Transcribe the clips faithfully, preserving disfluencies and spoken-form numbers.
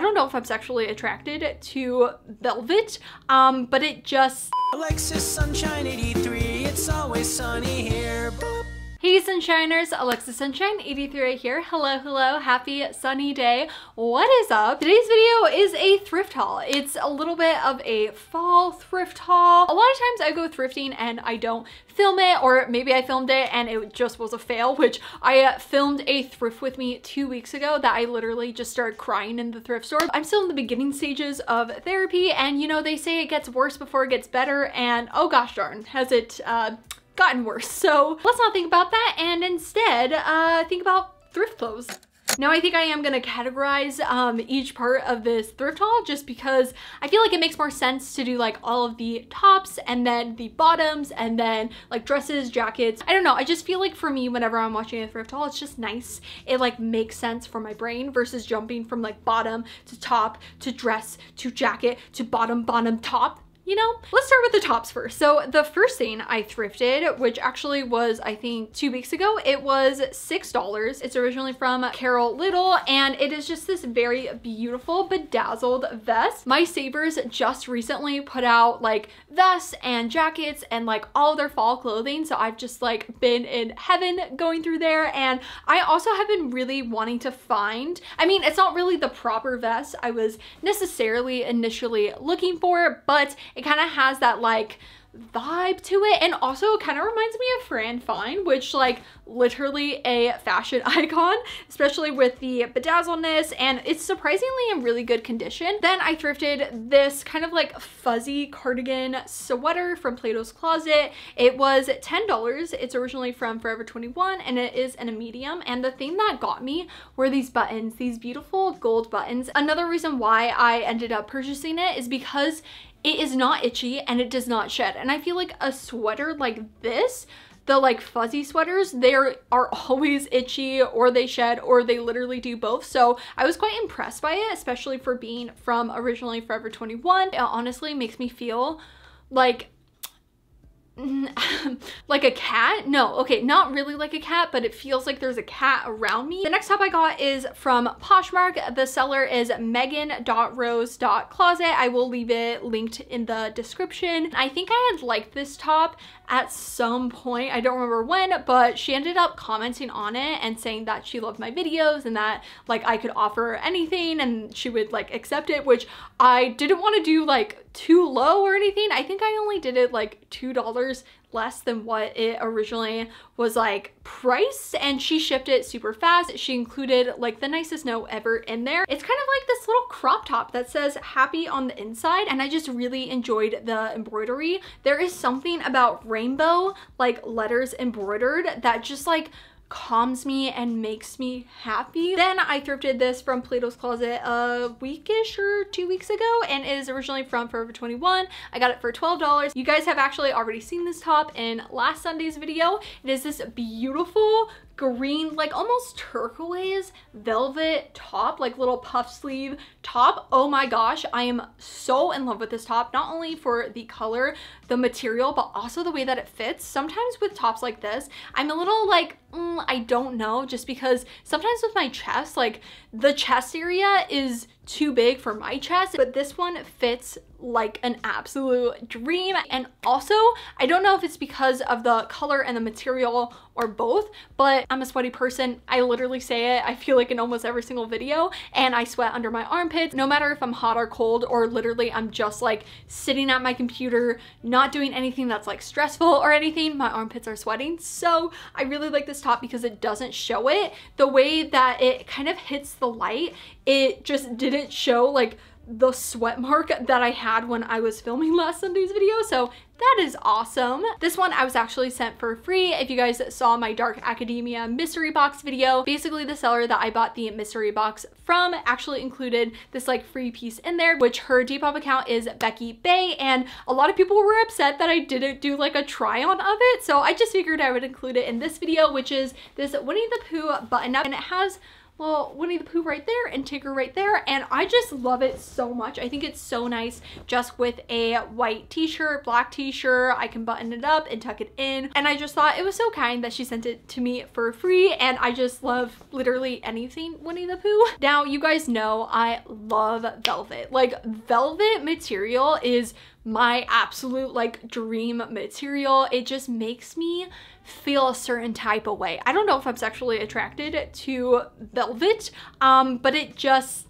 I don't know if I'm sexually attracted to velvet, um, but it just... Alexa Sunshine eighty-three, it's always sunny here. Boop. Hey Sunshiners, Alexa Sunshine eighty-three right here. Hello, hello, happy sunny day. What is up? Today's video is a thrift haul. It's a little bit of a fall thrift haul. A lot of times I go thrifting and I don't film it, or maybe I filmed it and it just was a fail, which I filmed a thrift with me two weeks ago that I literally just started crying in the thrift store. I'm still in the beginning stages of therapy, and you know, they say it gets worse before it gets better, and oh gosh darn, has it, uh, gotten worse. So let's not think about that and instead uh, think about thrift clothes. Now I think I am gonna categorize um, each part of this thrift haul just because I feel like it makes more sense to do like all of the tops and then the bottoms and then like dresses, jackets. I don't know, I just feel like for me whenever I'm watching a thrift haul, it's just nice. It like makes sense for my brain versus jumping from like bottom to top to dress to jacket to bottom, bottom, top. You know, let's start with the tops first. So the first thing I thrifted, which actually was, I think two weeks ago, it was six dollars. It's originally from Carol Little and it is just this very beautiful bedazzled vest. My Savers just recently put out like vests and jackets and like all their fall clothing. So I've just like been in heaven going through there. And I also have been really wanting to find, I mean, it's not really the proper vest I was necessarily initially looking for, but it kind of has that like vibe to it, and also kind of reminds me of Fran Fine, which like literally a fashion icon, especially with the bedazzledness, and it's surprisingly in really good condition. Then I thrifted this kind of like fuzzy cardigan sweater from Plato's Closet. It was ten dollars. It's originally from Forever twenty-one and it is in a medium, and the thing that got me were these buttons, these beautiful gold buttons. Another reason why I ended up purchasing it is because it is not itchy and it does not shed. And I feel like a sweater like this, the like fuzzy sweaters, they are always itchy or they shed or they literally do both. So I was quite impressed by it, especially for being from originally Forever twenty-one. It honestly makes me feel like like a cat? No, okay, not really like a cat, but it feels like there's a cat around me. The next top I got is from Poshmark. The seller is megan dot rose dot closet. I will leave it linked in the description. I think I had liked this top at some point, I don't remember when, but she ended up commenting on it and saying that she loved my videos and that like I could offer anything and she would like accept it, which I didn't want to do like too low or anything. I think I only did it like two dollars less than what it originally was like priced, and she shipped it super fast. She included like the nicest note ever in there. It's kind of like this little crop top that says happy on the inside, and I just really enjoyed the embroidery. There is something about rainbow like letters embroidered that just like calms me and makes me happy. Then I thrifted this from Plato's Closet a weekish or two weeks ago, and it is originally from Forever twenty-one. I got it for twelve dollars. You guys have actually already seen this top in last Sunday's video. It is this beautiful green, like almost turquoise velvet top, like little puff sleeve top. Oh my gosh, I am so in love with this top, not only for the color, the material, but also the way that it fits. Sometimes with tops like this, I'm a little like, mm, I don't know, just because sometimes with my chest, like the chest area is too big for my chest, but this one fits like an absolute dream. And also, I don't know if it's because of the color and the material or both, but I'm a sweaty person. I literally say it, I feel like in almost every single video, and I sweat under my armpits, no matter if I'm hot or cold, or literally I'm just like sitting at my computer, not doing anything that's like stressful or anything, my armpits are sweating. So I really like this top because it doesn't show it. The way that it kind of hits the light, it just didn't show like the sweat mark that I had when I was filming last Sunday's video, so that is awesome. This one I was actually sent for free. If you guys saw my Dark Academia mystery box video, basically the seller that I bought the mystery box from actually included this like free piece in there, which her Depop account is Becky Bay, and a lot of people were upset that I didn't do like a try on of it, so I just figured I would include it in this video, which is this Winnie the Pooh button up, and it has little Winnie the Pooh right there and Tigger right there, and I just love it so much. I think it's so nice just with a white t-shirt, black t-shirt. I can button it up and tuck it in, and I just thought it was so kind that she sent it to me for free, and I just love literally anything Winnie the Pooh. Now you guys know I love velvet. Like, velvet material is my absolute like dream material. It just makes me feel a certain type of way. I don't know if I'm sexually attracted to velvet, um, but it just...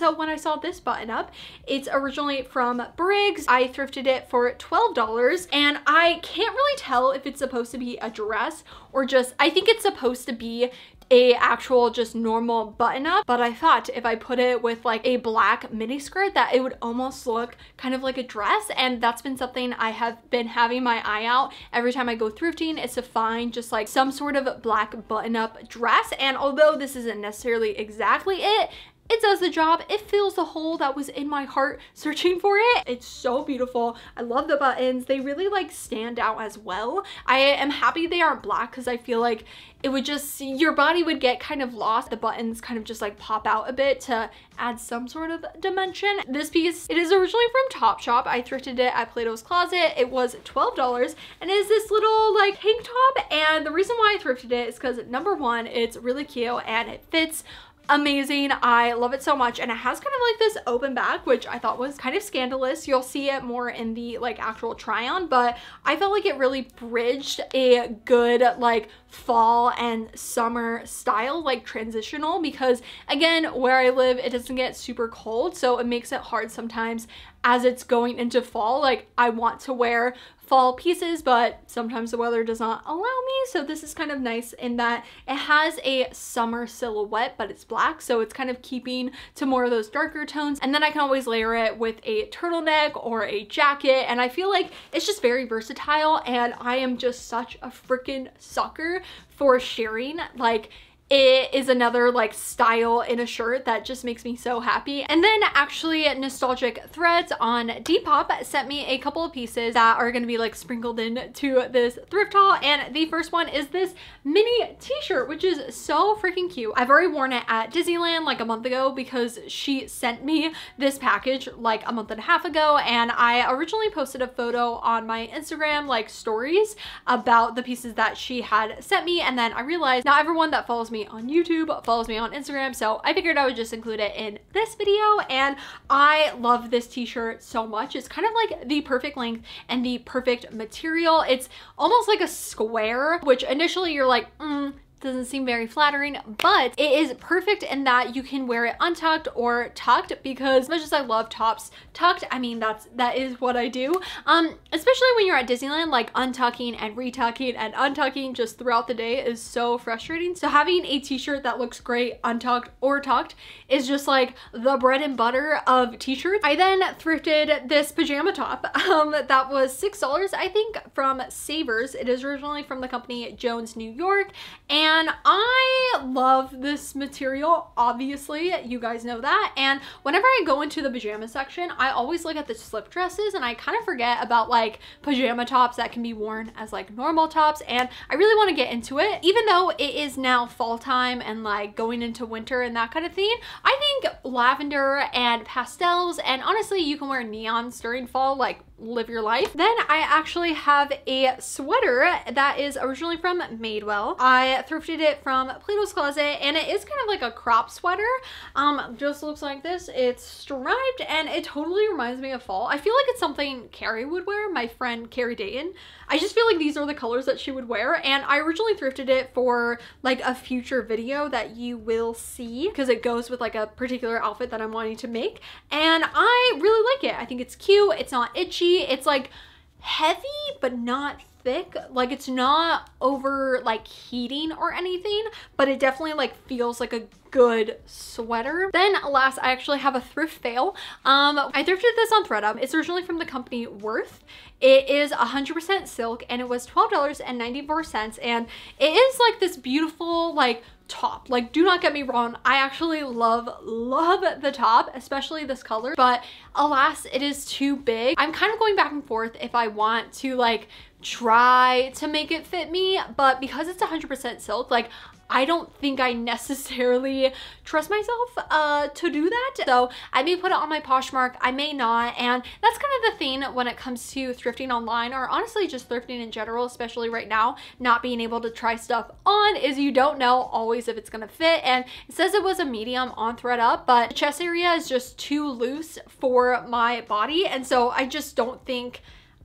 So when I saw this button up, it's originally from Briggs. I thrifted it for twelve dollars, and I can't really tell if it's supposed to be a dress or just, I think it's supposed to be a actual just normal button up, but I thought if I put it with like a black mini skirt that it would almost look kind of like a dress, and that's been something I have been having my eye out every time I go thrifting, is to find just like some sort of black button up dress. And although this isn't necessarily exactly it, it does the job. It fills the hole that was in my heart searching for it. It's so beautiful. I love the buttons. They really like stand out as well. I am happy they aren't black because I feel like it would just, your body would get kind of lost. The buttons kind of just like pop out a bit to add some sort of dimension. This piece, it is originally from Topshop. I thrifted it at Plato's Closet. It was twelve dollars, and it is this little like tank top. And the reason why I thrifted it is because, number one, it's really cute and it fits amazing. I love it so much, and it has kind of like this open back, which I thought was kind of scandalous. You'll see it more in the like actual try on, but I felt like it really bridged a good like fall and summer style, like transitional, because again, where I live, it doesn't get super cold, so it makes it hard sometimes as it's going into fall. Like, I want to wear fall pieces, but sometimes the weather does not allow me, so this is kind of nice in that it has a summer silhouette, but it's black, so it's kind of keeping to more of those darker tones. And then I can always layer it with a turtleneck or a jacket, and I feel like it's just very versatile, and I am just such a freaking sucker for sharing. Like, it is another like style in a shirt that just makes me so happy. And then actually Nostalgic Threadz on Depop sent me a couple of pieces that are going to be like sprinkled in to this thrift haul, and the first one is this mini t-shirt, which is so freaking cute. I've already worn it at Disneyland like a month ago because she sent me this package like a month and a half ago, and I originally posted a photo on my Instagram like stories about the pieces that she had sent me, and then I realized not everyone that follows me on YouTube follows me on Instagram, so I figured I would just include it in this video. And I love this t-shirt so much. It's kind of like the perfect length and the perfect material. It's almost like a square, which initially you're like, mm, doesn't seem very flattering, but it is perfect in that you can wear it untucked or tucked, because as much as I love tops tucked, I mean, that's that is what I do, um especially when you're at Disneyland. Like, untucking and retucking and untucking just throughout the day is so frustrating, so having a t-shirt that looks great untucked or tucked is just like the bread and butter of t-shirts. I then thrifted this pajama top um that was six dollars, I think, from Savers. It is originally from the company Jones New York, and And I love this material, obviously, you guys know that. And whenever I go into the pajama section, I always look at the slip dresses, and I kind of forget about like pajama tops that can be worn as like normal tops, and I really want to get into it. Even though it is now fall time and like going into winter and that kind of thing, I think lavender and pastels, and honestly you can wear neons during fall, like live your life. Then I actually have a sweater that is originally from Madewell. I thrifted it from Plato's Closet, and it is kind of like a crop sweater. Um, just looks like this. It's striped, and it totally reminds me of fall. I feel like it's something Carrie would wear, my friend Carrie Dayton. I just feel like these are the colors that she would wear, and I originally thrifted it for like a future video that you will see, because it goes with like a particular outfit that I'm wanting to make, and I really like it. I think it's cute. It's not itchy. It's like heavy but not thick, like it's not over like heating or anything, but it definitely like feels like a good sweater. Then last, I actually have a thrift fail. um I thrifted this on ThredUP. It's originally from the company Worth. It is one hundred percent silk, and it was twelve dollars and ninety-four cents, and it is like this beautiful like top. Like, do not get me wrong, I actually love love the top, especially this color, but alas, it is too big. I'm kind of going back and forth if I want to like try to make it fit me, but because it's one hundred percent silk, like I don't think I necessarily trust myself uh, to do that. So I may put it on my Poshmark, I may not, and that's kind of the thing when it comes to thrifting online, or honestly just thrifting in general, especially right now, not being able to try stuff on, is you don't know always if it's gonna fit. And it says it was a medium on ThredUp, but the chest area is just too loose for my body, and so I just don't think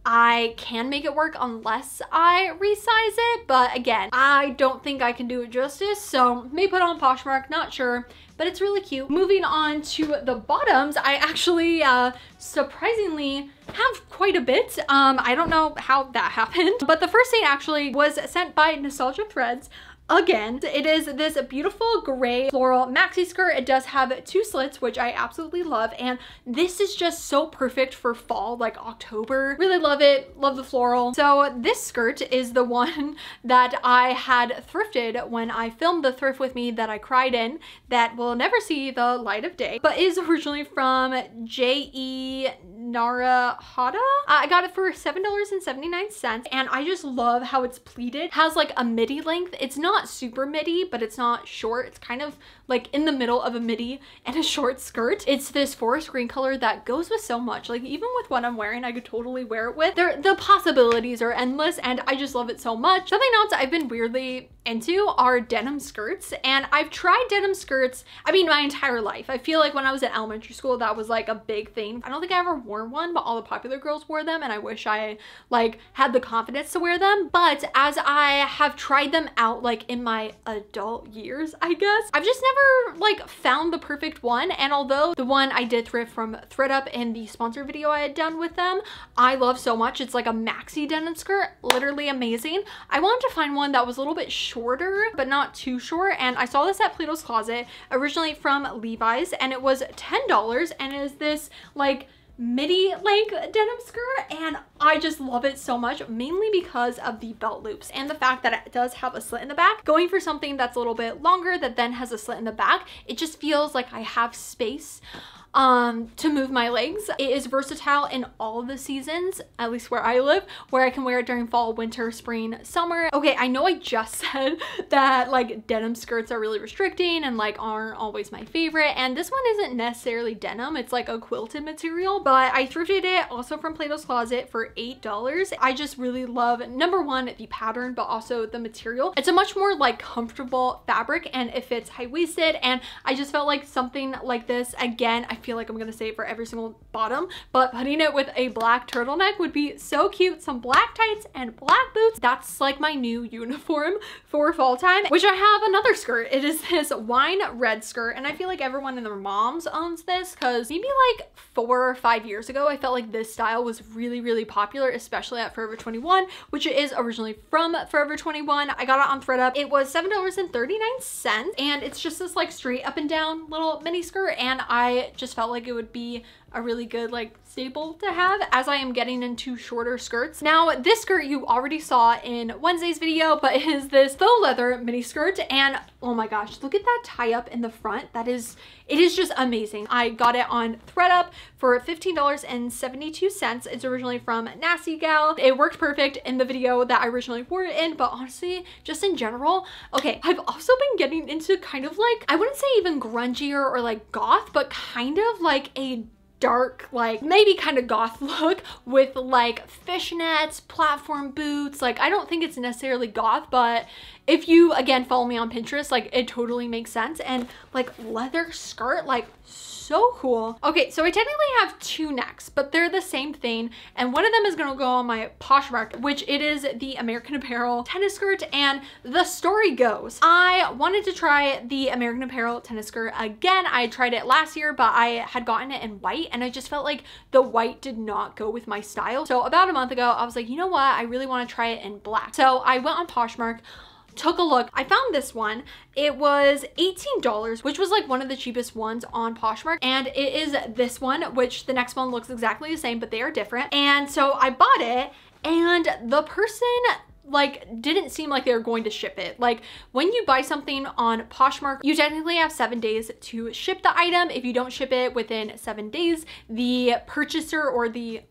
I can make it work unless I resize it. But again, I don't think I can do it justice, so may put on Poshmark, not sure, but it's really cute. Moving on to the bottoms, I actually uh, surprisingly have quite a bit. Um, I don't know how that happened, but the first thing actually was sent by Nostalgic Threadz. Again, it is this beautiful gray floral maxi skirt. It does have two slits, which I absolutely love, and this is just so perfect for fall, like October. Really love it, love the floral. So this skirt is the one that I had thrifted when I filmed the thrift with me that I cried in, that will never see the light of day, but is originally from J E Nara Hata. I got it for seven dollars and seventy-nine cents, and I just love how it's pleated. Has like a midi length. It's not Not super midi, but it's not short. It's kind of like in the middle of a midi and a short skirt. It's this forest green color that goes with so much. Like even with what I'm wearing, I could totally wear it with. There, the possibilities are endless, and I just love it so much. Something else I've been weirdly into are denim skirts, and I've tried denim skirts, I mean, my entire life. I feel like when I was in elementary school, that was like a big thing. I don't think I ever wore one, but all the popular girls wore them, and I wish I like had the confidence to wear them. But as I have tried them out, like in my adult years, I guess, I've just never like found the perfect one. And although the one I did thrift from ThredUp in the sponsor video I had done with them, I love so much. It's like a maxi denim skirt, literally amazing. I wanted to find one that was a little bit shorter, but not too short. And I saw this at Plato's Closet, originally from Levi's, and it was ten dollars, and it is this like midi length denim skirt, and I just love it so much, mainly because of the belt loops and the fact that it does have a slit in the back. Going for something that's a little bit longer that then has a slit in the back, it just feels like I have space um to move my legs. It is versatile in all the seasons, at least where I live, where I can wear it during fall, winter, spring, summer. Okay, I know I just said that like denim skirts are really restricting and like aren't always my favorite, and this one isn't necessarily denim, it's like a quilted material, but I thrifted it also from Plato's Closet for eight dollars. I just really love, number one, the pattern, but also the material. It's a much more like comfortable fabric, and it fits high-waisted, and I just felt like something like this, again, I I feel like I'm gonna say it for every single bottom, but putting it with a black turtleneck would be so cute. Some black tights and black boots. That's like my new uniform for fall time, which I have another skirt. It is this wine red skirt, and I feel like everyone and their moms owns this, because maybe like four or five years ago, I felt like this style was really, really popular, especially at Forever twenty-one, which it is originally from Forever twenty-one. I got it on ThredUp. It was seven dollars and thirty-nine cents, and it's just this like straight up and down little mini skirt, and I just felt like it would be a really good like staple to have as I am getting into shorter skirts. Now this skirt you already saw in Wednesday's video, but it is this faux leather mini skirt, and oh my gosh, look at that tie up in the front. That is, it is just amazing. I got it on ThredUp for fifteen dollars and seventy-two cents. It's originally from Nasty Gal. It worked perfect in the video that I originally wore it in, but honestly, just in general, okay, I've also been getting into kind of like, I wouldn't say even grungier or like goth, but kind of like a dark, like maybe kind of goth look with like fishnets, platform boots. Like I don't think it's necessarily goth, but if you again follow me on Pinterest, like it totally makes sense. And like leather skirt, like so cool. Okay, so I technically have two necks, but they're the same thing, and one of them is gonna go on my Poshmark, which it is the American Apparel tennis skirt. And the story goes, I wanted to try the American Apparel tennis skirt again. I tried it last year, but I had gotten it in white, and I just felt like the white did not go with my style. So about a month ago, I was like, you know what? I really want to try it in black. So I went on Poshmark, took a look. I found this one. It was eighteen dollars, which was like one of the cheapest ones on Poshmark. And it is this one, which the next one looks exactly the same, but they are different. And so I bought it, and the person like didn't seem like they were going to ship it. Like when you buy something on Poshmark, you technically have seven days to ship the item. If you don't ship it within seven days, the purchaser or the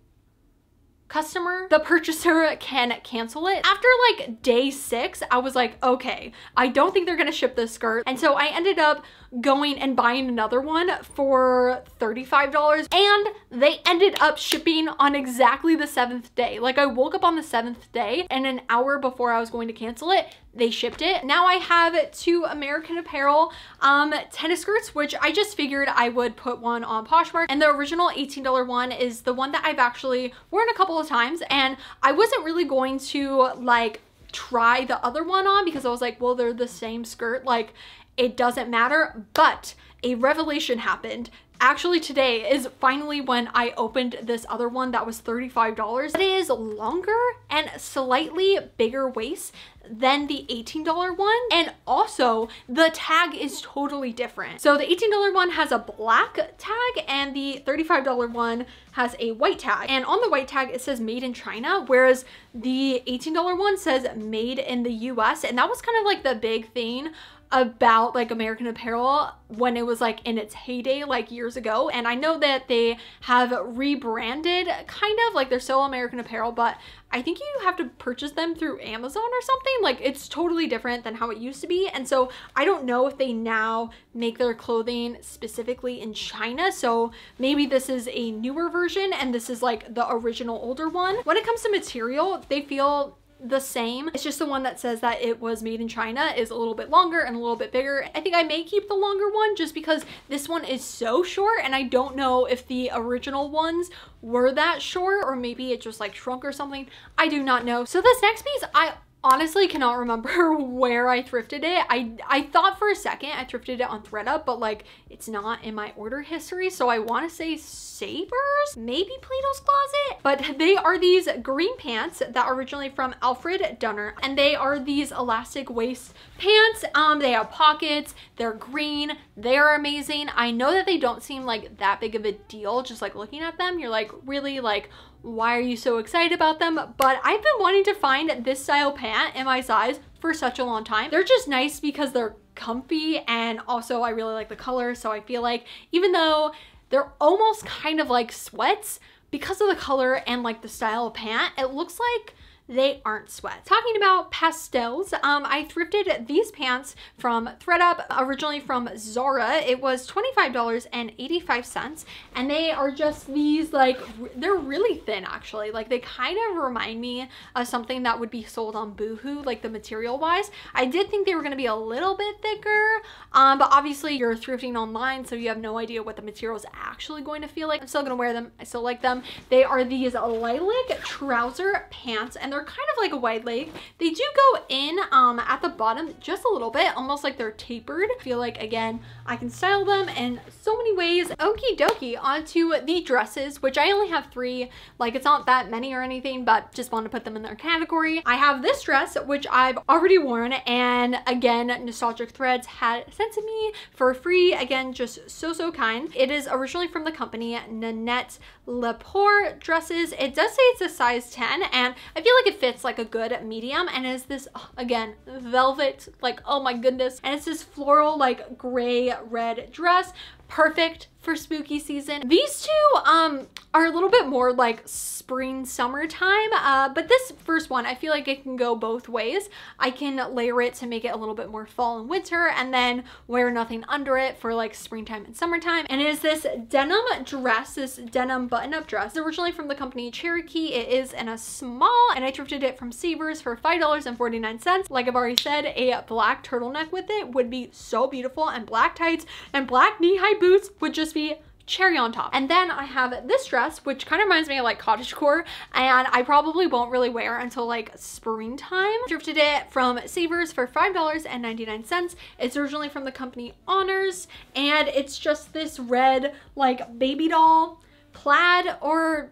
customer, the purchaser can cancel it. After like day six, I was like, okay, I don't think they're gonna ship this skirt. And so I ended up going and buying another one for thirty-five dollars, and they ended up shipping on exactly the seventh day. Like I woke up on the seventh day, and an hour before I was going to cancel it, they shipped it. Now I have two American Apparel um, tennis skirts, which I just figured I would put one on Poshmark. And the original eighteen dollar one is the one that I've actually worn a couple of times, and I wasn't really going to like try the other one on because I was like, well, they're the same skirt, like it doesn't matter. But a revelation happened. Actually, today is finally when I opened this other one that was thirty-five dollars. It is longer and slightly bigger waist than the eighteen dollar one, and also the tag is totally different. So the eighteen dollar one has a black tag, and the thirty-five dollar one has a white tag, and on the white tag it says made in China, whereas the eighteen dollar one says made in the U S. And that was kind of like the big thing about like American Apparel when it was like in its heyday like years ago. And I know that they have rebranded, kind of like they're still American Apparel, but I think you have to purchase them through Amazon or something. Like it's totally different than how it used to be. And so I don't know if they now make their clothing specifically in China, so maybe this is a newer version and this is like the original older one. When it comes to material, they feel the same. It's just the one that says that it was made in China is a little bit longer and a little bit bigger. I think I may keep the longer one just because this one is so short, and I don't know if the original ones were that short, or maybe it just like shrunk or something. I do not know. So this next piece, I honestly cannot remember where I thrifted it. I, I thought for a second I thrifted it on ThredUp, but like it's not in my order history. So I want to say Savers, maybe Plato's Closet, but they are these green pants that are originally from Alfred Dunner, and they are these elastic waist pants. Um, they have pockets, they're green, they're amazing. I know that they don't seem like that big of a deal. Just like looking at them, you're like, really, like, why are you so excited about them? But I've been wanting to find this style pant in my size for such a long time. They're just nice because they're comfy, and also I really like the color. So I feel like even though they're almost kind of like sweats, because of the color and like the style of pant, it looks like they aren't sweats. Talking about pastels, um, I thrifted these pants from ThredUp, originally from Zara. It was twenty-five dollars and eighty-five cents, and they are just these like, they're really thin actually. Like they kind of remind me of something that would be sold on Boohoo, like the material wise. I did think they were gonna be a little bit thicker, um, but obviously you're thrifting online, so you have no idea what the material is actually going to feel like. I'm still gonna wear them, I still like them. They are these lilac trouser pants, and they're kind of like a wide leg. They do go in um, at the bottom just a little bit, almost like they're tapered. I feel like, again, I can style them in so many ways. Okie dokie, onto the dresses, which I only have three. Like it's not that many or anything, but just want to put them in their category. I have this dress, which I've already worn, and again, Nostalgic Threadz had sent to me for free. Again, just so, so kind. It is originally from the company Nanette Lepore dresses. It does say it's a size ten, and I feel like it fits like a good medium, and is this, again, velvet, like, oh my goodness. And it's this floral like gray red dress, perfect for spooky season. These two um are a little bit more like spring summertime, uh but this first one, I feel like it can go both ways. I can layer it to make it a little bit more fall and winter, and then wear nothing under it for like springtime and summertime. And it is this denim dress, this denim button-up dress. It's originally from the company Cherokee. It is in a small, and I thrifted it from Savers for five dollars and forty-nine cents. Like I've already said, a black turtleneck with it would be so beautiful, and black tights and black knee-high boots would just be cherry on top. And then I have this dress, which kind of reminds me of like cottagecore, and I probably won't really wear until like springtime. Thrifted it from Savers for five dollars and ninety-nine cents. It's originally from the company Honors, and it's just this red like baby doll plaid or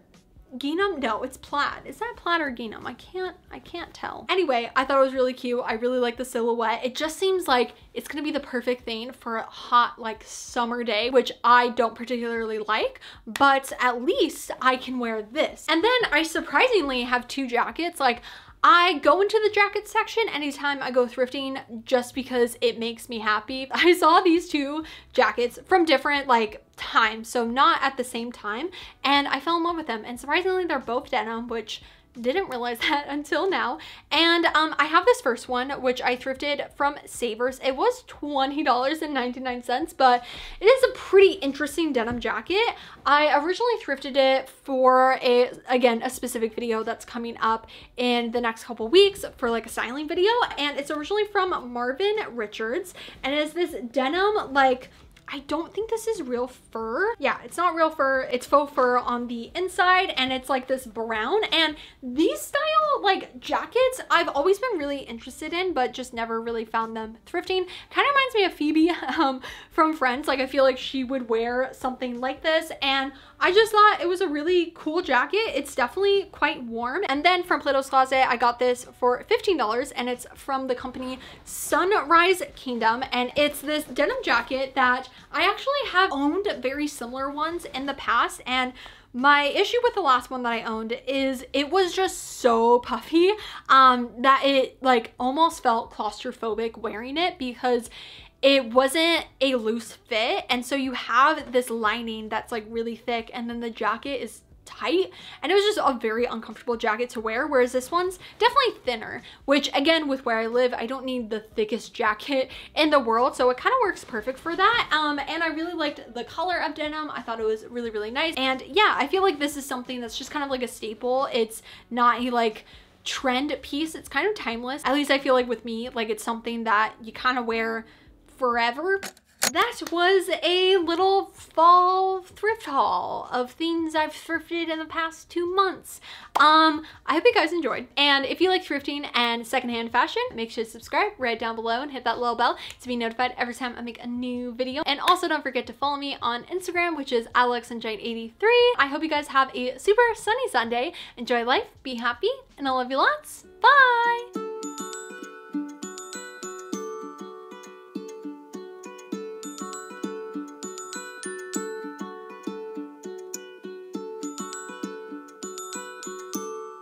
gingham. No, it's plaid. Is that plaid or gingham? I can't, I can't tell. Anyway, I thought it was really cute. I really like the silhouette. It just seems like it's gonna be the perfect thing for a hot like summer day, which I don't particularly like, but at least I can wear this. And then I surprisingly have two jackets. Like I go into the jacket section anytime I go thrifting just because it makes me happy. I saw these two jackets from different like times, so not at the same time, and I fell in love with them, and surprisingly they're both denim, which didn't realize that until now. And um, I have this first one, which I thrifted from Savers. It was twenty dollars and ninety-nine cents, but it is a pretty interesting denim jacket. I originally thrifted it for a, again, a specific video that's coming up in the next couple weeks for like a styling video. And it's originally from Marvin Richards. And it is this denim, like, I don't think this is real fur. Yeah, it's not real fur. It's faux fur on the inside, and it's like this brown. And these style like jackets I've always been really interested in, but just never really found them thrifting. Kind of reminds me of Phoebe um, from Friends. Like, I feel like she would wear something like this, and I just thought it was a really cool jacket. It's definitely quite warm. And then from Plato's Closet, I got this for fifteen dollars, and it's from the company Sunrise Kingdom. And it's this denim jacket that I actually have owned very similar ones in the past, and my issue with the last one that I owned is it was just so puffy um, that it like almost felt claustrophobic wearing it because it wasn't a loose fit, and so you have this lining that's like really thick, and then the jacket is tight, and it was just a very uncomfortable jacket to wear, whereas this one's definitely thinner, which again, with where I live, I don't need the thickest jacket in the world, so it kind of works perfect for that. Um and I really liked the color of denim. I thought it was really, really nice. And yeah, I feel like this is something that's just kind of like a staple. It's not a like trend piece. It's kind of timeless, at least I feel like with me. Like, it's something that you kind of wear forever. That was a little fall thrift haul of things I've thrifted in the past two months. Um, I hope you guys enjoyed. And if you like thrifting and secondhand fashion, make sure to subscribe right down below and hit that little bell to be notified every time I make a new video. And also don't forget to follow me on Instagram, which is Alexa Sunshine eighty-three. I hope you guys have a super sunny Sunday. Enjoy life, be happy, and I love you lots. Bye!